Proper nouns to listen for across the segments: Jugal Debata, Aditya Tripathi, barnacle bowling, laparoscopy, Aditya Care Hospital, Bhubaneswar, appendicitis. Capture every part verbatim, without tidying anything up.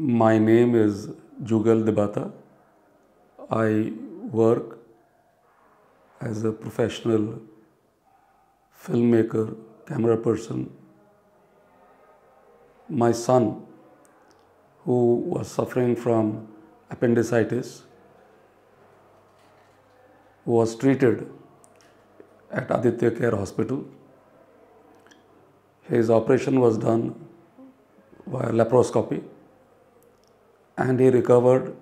My name is Jugal Debata. I work as a professional filmmaker, camera person. My son, who was suffering from appendicitis, was treated at Aditya Care Hospital. His operation was done via laparoscopy, and he recovered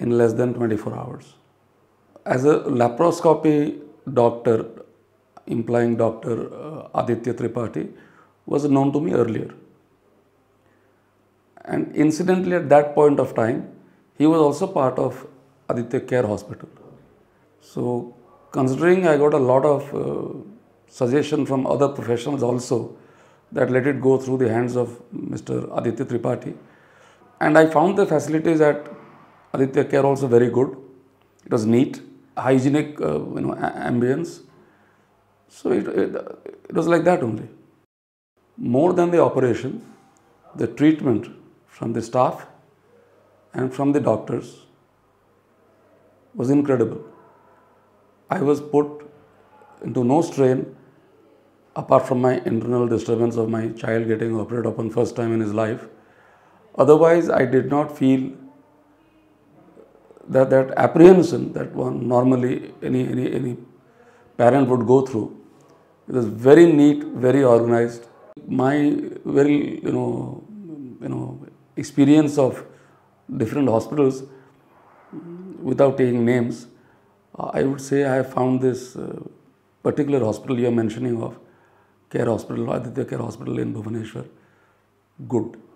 in less than twenty-four hours. As a laparoscopy doctor, implying Doctor Aditya Tripathi, was known to me earlier. And incidentally, at that point of time, he was also part of Aditya Care Hospital. So, considering I got a lot of uh, suggestion from other professionals also, that let it go through the hands of Mister Aditya Tripathi. And I found the facilities at Aditya Care also very good. It was neat, hygienic, uh, you know, ambience. So it, it, it was like that only. More than the operation, the treatment from the staff and from the doctors was incredible. I was put into no strain apart from my internal disturbance of my child getting operated upon first time in his life. Otherwise, I did not feel that that apprehension that one normally any any any parent would go through. It was very neat, very organized. My very you know you know experience of different hospitals, without taking names, I would say I have found this uh, particular hospital you are mentioning of Care Hospital, Aditya Care Hospital in Bhubaneswar, good.